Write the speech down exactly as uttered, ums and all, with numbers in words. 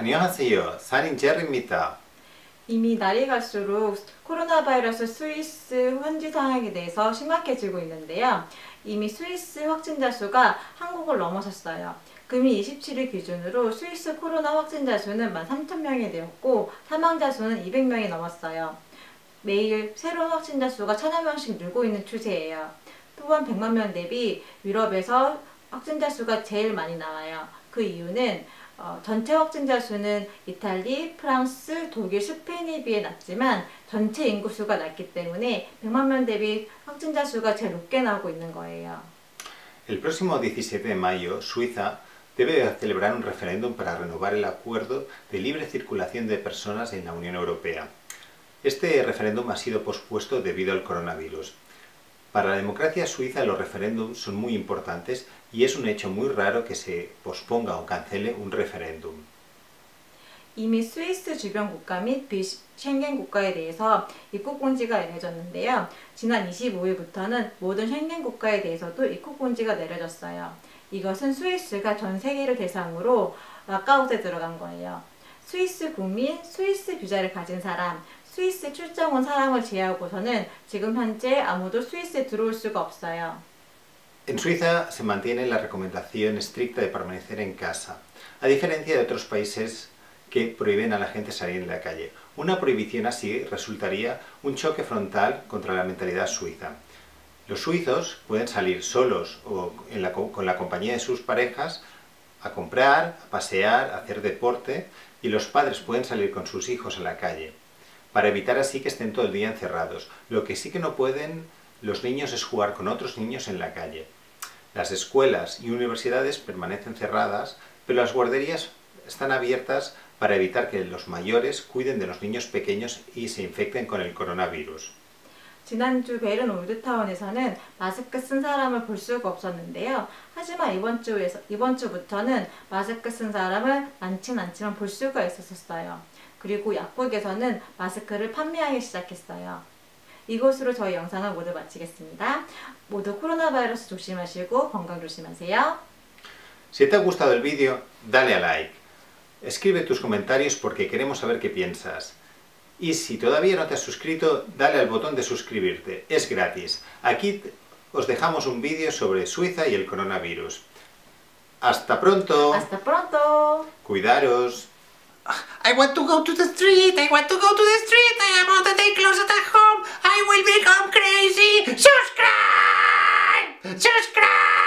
안녕하세요. 살인 제르입니다. 이미 날이 갈수록 코로나 바이러스 스위스 현지 상황에 대해서 심각해지고 있는데요. 이미 스위스 확진자 수가 한국을 넘어섰어요. 금일 이십칠일 기준으로 스위스 코로나 확진자 수는 만 삼천 명이 되었고 사망자 수는 이백 명이 넘었어요. 매일 새로운 확진자 수가 천여 명씩 늘고 있는 추세예요. 또한 백만 명 대비 유럽에서 확진자 수가 제일 많이 나와요. 그 이유는 어, 전체 확진자 수는 이탈리, 프랑스, 독일, 스페인에 비해 낮지만 전체 인구수가 낮기 때문에 백만 명 대비 확진자 수가 제일 높게 나오고 있는 거예요. El próximo diecisiete de mayo, Suiza debe celebrar un referéndum para renovar el acuerdo de libre circulación de personas en la Unión Europea. Este referéndum ha sido pospuesto debido al coronavirus. Para la democracia suiza los referéndums son muy importantes y es un hecho muy raro que se posponga o cancele un referéndum. 이미 스위스 주변 국가 및 비쉥겐 국가에 대해서 입국 공지가 내려졌는데요. 지난 이십오일부터는 모든 쉥겐 국가에 대해서도 입국 공지가 내려졌어요. 이것은 스위스가 전 세계를 대상으로 락아웃에 들어간 거예요. 스위스 국민, 스위스 비자를 가진 사람, 스위스 출장 온 사람을 제외하고서는 지금 현재 아무도 스위스에 들어올 수가 없어요. En Suiza se mantiene la recomendación estricta de permanecer en casa, a diferencia de otros países que prohíben a la gente salir en la calle. Una prohibición así resultaría un choque frontal contra la mentalidad suiza. Los suizos pueden salir solos o en la, con la compañía de sus parejas a comprar, a pasear, a hacer deporte y los padres pueden salir con sus hijos a la calle, para evitar así que estén todo el día encerrados. Lo que sí que no pueden los niños es jugar con otros niños en la calle. Las escuelas y universidades permanecen cerradas, pero las guarderías están abiertas para evitar que los mayores cuiden de los niños pequeños y se infecten con el coronavirus. 지난주 베른 올드타운에서는 마스크 쓴 사람을 볼 수가 없었는데요. 하지만 이번 주에서, 이번 주부터는 마스크 쓴 사람을 많진 않지만 볼 수가 있었어요. 그리고 약국에서는 마스크를 판매하기 시작했어요. 이것으로 저희 영상을 모두 마치겠습니다. 모두 코로나 바이러스 조심하시고 건강 조심하세요. Si te ha gustado el vídeo, dale a like. Escribe tus comentarios porque queremos saber qué piensas. Y si todavía no te has suscrito, dale al botón de suscribirte. Es gratis. Aquí os dejamos un vídeo sobre Suiza y el coronavirus. ¡Hasta pronto! ¡Hasta pronto! ¡Cuidaros! I want to go to the street, I want to go to the street, I am all the day closed at home, I will become crazy. Subscribe! Subscribe!